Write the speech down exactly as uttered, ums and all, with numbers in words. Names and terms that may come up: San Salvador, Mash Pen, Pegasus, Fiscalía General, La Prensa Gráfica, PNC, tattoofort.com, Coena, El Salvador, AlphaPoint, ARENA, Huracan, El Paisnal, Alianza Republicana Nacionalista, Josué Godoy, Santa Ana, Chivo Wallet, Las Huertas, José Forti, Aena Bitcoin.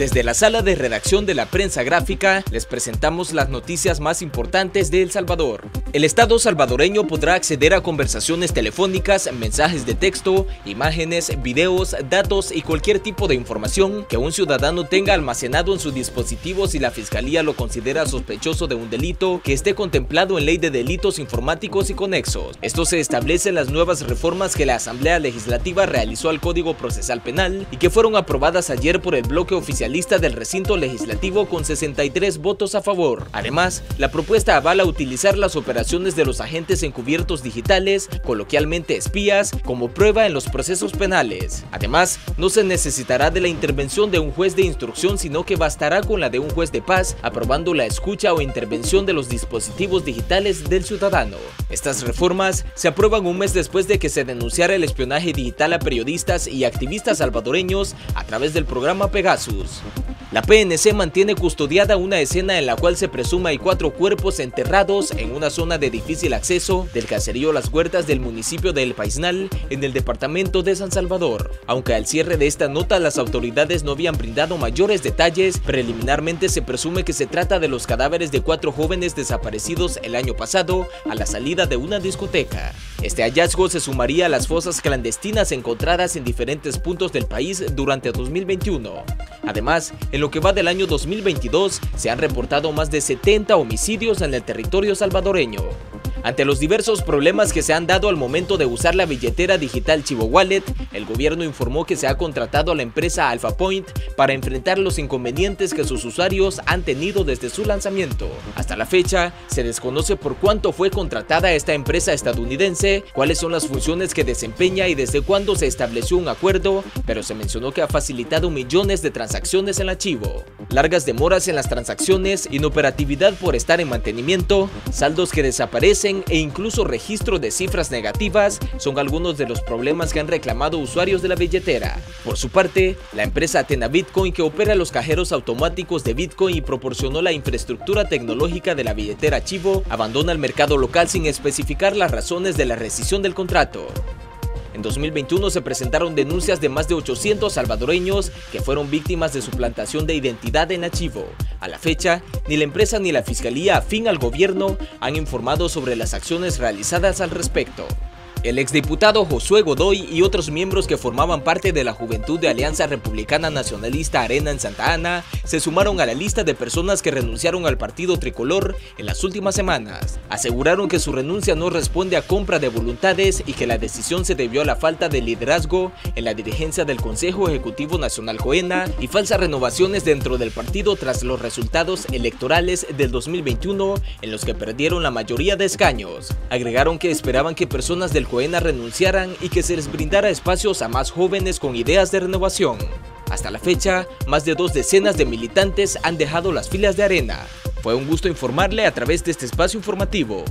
Desde la sala de redacción de la Prensa Gráfica, les presentamos las noticias más importantes de El Salvador. El Estado salvadoreño podrá acceder a conversaciones telefónicas, mensajes de texto, imágenes, videos, datos y cualquier tipo de información que un ciudadano tenga almacenado en sus dispositivos si la Fiscalía lo considera sospechoso de un delito que esté contemplado en Ley de Delitos Informáticos y Conexos. Esto se establece en las nuevas reformas que la Asamblea Legislativa realizó al Código Procesal Penal y que fueron aprobadas ayer por el bloque oficialista del recinto legislativo con sesenta y tres votos a favor. Además, la propuesta avala utilizar las operaciones de los agentes encubiertos digitales, coloquialmente espías, como prueba en los procesos penales. Además, no se necesitará de la intervención de un juez de instrucción, sino que bastará con la de un juez de paz, aprobando la escucha o intervención de los dispositivos digitales del ciudadano. Estas reformas se aprueban un mes después de que se denunciara el espionaje digital a periodistas y activistas salvadoreños a través del programa Pegasus. La P N C mantiene custodiada una escena en la cual se presume hay cuatro cuerpos enterrados en una zona de difícil acceso del caserío Las Huertas del municipio de El Paisnal, en el departamento de San Salvador. Aunque al cierre de esta nota las autoridades no habían brindado mayores detalles, preliminarmente se presume que se trata de los cadáveres de cuatro jóvenes desaparecidos el año pasado a la salida de una discoteca. Este hallazgo se sumaría a las fosas clandestinas encontradas en diferentes puntos del país durante dos mil veintiuno. Además, en lo que va del año dos mil veintidós, se han reportado más de setenta homicidios en el territorio salvadoreño. Ante los diversos problemas que se han dado al momento de usar la billetera digital Chivo Wallet, el gobierno informó que se ha contratado a la empresa AlphaPoint para enfrentar los inconvenientes que sus usuarios han tenido desde su lanzamiento. Hasta la fecha, se desconoce por cuánto fue contratada esta empresa estadounidense, cuáles son las funciones que desempeña y desde cuándo se estableció un acuerdo, pero se mencionó que ha facilitado millones de transacciones en el archivo. Largas demoras en las transacciones, inoperatividad por estar en mantenimiento, saldos que desaparecen e incluso registro de cifras negativas son algunos de los problemas que han reclamado usuarios de la billetera. Por su parte, la empresa Aena Bitcoin, que opera los cajeros automáticos de Bitcoin y proporcionó la infraestructura tecnológica de la billetera Chivo, abandona el mercado local sin especificar las razones de la rescisión del contrato. En dos mil veintiuno se presentaron denuncias de más de ochocientos salvadoreños que fueron víctimas de suplantación de identidad en Chivo. A la fecha, ni la empresa ni la Fiscalía afín al gobierno han informado sobre las acciones realizadas al respecto. El exdiputado Josué Godoy y otros miembros que formaban parte de la juventud de Alianza Republicana Nacionalista Arena en Santa Ana se sumaron a la lista de personas que renunciaron al partido tricolor en las últimas semanas. Aseguraron que su renuncia no responde a compra de voluntades y que la decisión se debió a la falta de liderazgo en la dirigencia del Consejo Ejecutivo Nacional Coena y falsas renovaciones dentro del partido tras los resultados electorales del dos mil veintiuno en los que perdieron la mayoría de escaños. Agregaron que esperaban que personas del Coena renunciaran y que se les brindara espacios a más jóvenes con ideas de renovación. Hasta la fecha, más de dos decenas de militantes han dejado las filas de Arena. Fue un gusto informarle a través de este espacio informativo.